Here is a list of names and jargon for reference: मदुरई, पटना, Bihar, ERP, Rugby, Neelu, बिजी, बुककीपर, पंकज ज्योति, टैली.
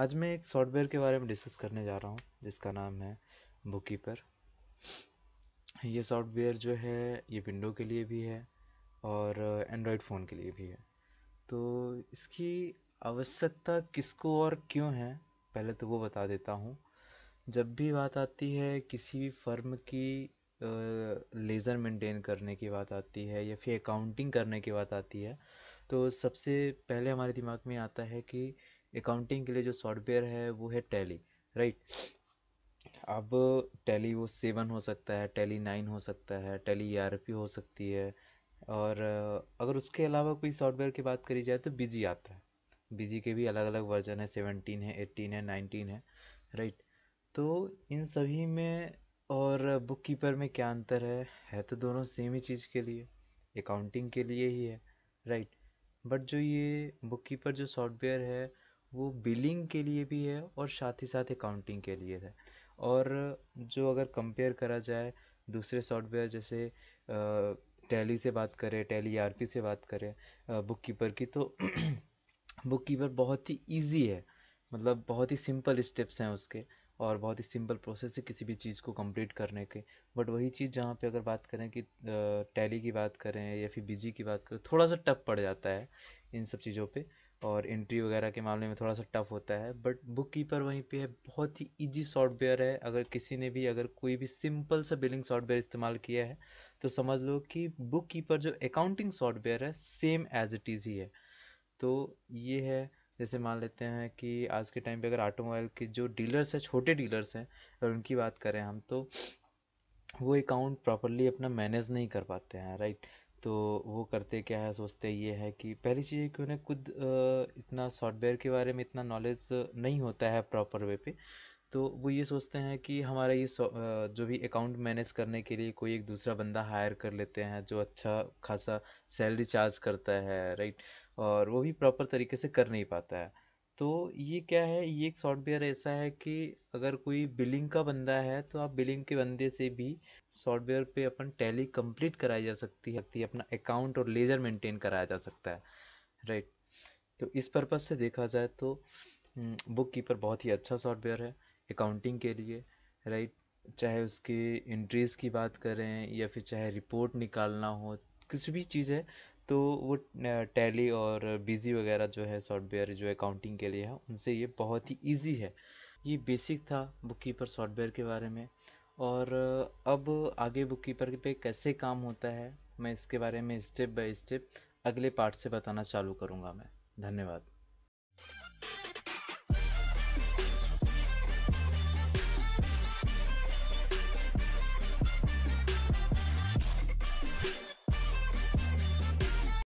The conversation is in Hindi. आज मैं एक सॉफ्टवेयर के बारे में डिस्कस करने जा रहा हूँ जिसका नाम है बुककीपर। ये सॉफ्टवेयर जो है ये विंडो के लिए भी है और एंड्रॉयड फ़ोन के लिए भी है। तो इसकी आवश्यकता किसको और क्यों है पहले तो वो बता देता हूँ। जब भी बात आती है किसी भी फर्म की लेज़र मेंटेन करने की बात आती है या फिर अकाउंटिंग करने की बात आती है तो सबसे पहले हमारे दिमाग में आता है कि अकाउंटिंग के लिए जो सॉफ्टवेयर है वो है टैली, राइट। अब टैली वो 7 हो सकता है, टैली 9 हो सकता है, टैली ERP हो सकती है। और अगर उसके अलावा कोई सॉफ्टवेयर की बात करी जाए तो बिजी आता है। बिजी के भी अलग अलग वर्जन है, 17 है, 18 है, 19 है, राइट। तो इन सभी में और बुककीपर में क्या अंतर है तो दोनों सेम ही चीज़ के लिए, अकाउंटिंग के लिए ही है, राइट। बट जो ये बुककीपर जो सॉफ्टवेयर है वो बिलिंग के लिए भी है और साथ ही साथ अकाउंटिंग के लिए है। और जो अगर कंपेयर करा जाए दूसरे सॉफ्टवेयर जैसे टैली से बात करें, टैली ERP से बात करें बुककीपर की, तो बुककीपर बहुत ही ईजी है, मतलब बहुत ही सिंपल स्टेप्स हैं उसके और बहुत ही सिंपल प्रोसेस है किसी भी चीज़ को कंप्लीट करने के। बट वही चीज़ जहाँ पे अगर बात करें कि टैली की बात करें या फिर बिजी की बात करें, थोड़ा सा टफ पड़ जाता है इन सब चीज़ों पे और एंट्री वगैरह के मामले में थोड़ा सा टफ होता है। बट बुककीपर वहीं पे है, बहुत ही ईजी सॉफ्टवेयर है। अगर किसी ने भी अगर कोई भी सिंपल सा बिलिंग सॉफ्टवेयर इस्तेमाल किया है तो समझ लो कि बुककीपर जो अकाउंटिंग सॉफ्टवेयर है सेम एज इट इज़ ही है। तो ये है, जैसे मान लेते हैं कि आज के टाइम पे अगर ऑटोमोबाइल के जो डीलर्स हैं, छोटे डीलर्स हैं, अगर उनकी बात करें हम तो वो अकाउंट प्रॉपरली अपना मैनेज नहीं कर पाते हैं, राइट। तो वो करते क्या है, सोचते ये है कि पहली चीज़ है कि उन्हें खुद इतना सॉफ्टवेयर के बारे में इतना नॉलेज नहीं होता है प्रॉपर वे पे। तो वो ये सोचते हैं कि हमारा ये जो भी अकाउंट मैनेज करने के लिए कोई एक दूसरा बंदा हायर कर लेते हैं जो अच्छा खासा सैलरी चार्ज करता है, राइट, और वो भी प्रॉपर तरीके से कर नहीं पाता है। तो ये क्या है, ये एक सॉफ्टवेयर ऐसा है कि अगर कोई बिलिंग का बंदा है तो आप बिलिंग के बंदे से भी सॉफ्टवेयर पे अपन टैली कंप्लीट कराई जा सकती है, अपना अकाउंट और लेजर मेंटेन कराया जा सकता है, राइट। तो इस पर्पज़ से देखा जाए तो बुककीपर बहुत ही अच्छा सॉफ्टवेयर है अकाउंटिंग के लिए, राइट। चाहे उसके एंट्रीज़ की बात करें या फिर चाहे रिपोर्ट निकालना हो, किसी भी चीज़ है तो वो टैली और बिजी वगैरह जो है सॉफ्टवेयर जो अकाउंटिंग के लिए है उनसे ये बहुत ही इजी है। ये बेसिक था बुककीपर सॉफ्टवेयर के बारे में। और अब आगे बुककीपर पे कैसे काम होता है मैं इसके बारे में स्टेप बाय स्टेप अगले पार्ट से बताना चालू करूँगा मैं। धन्यवाद।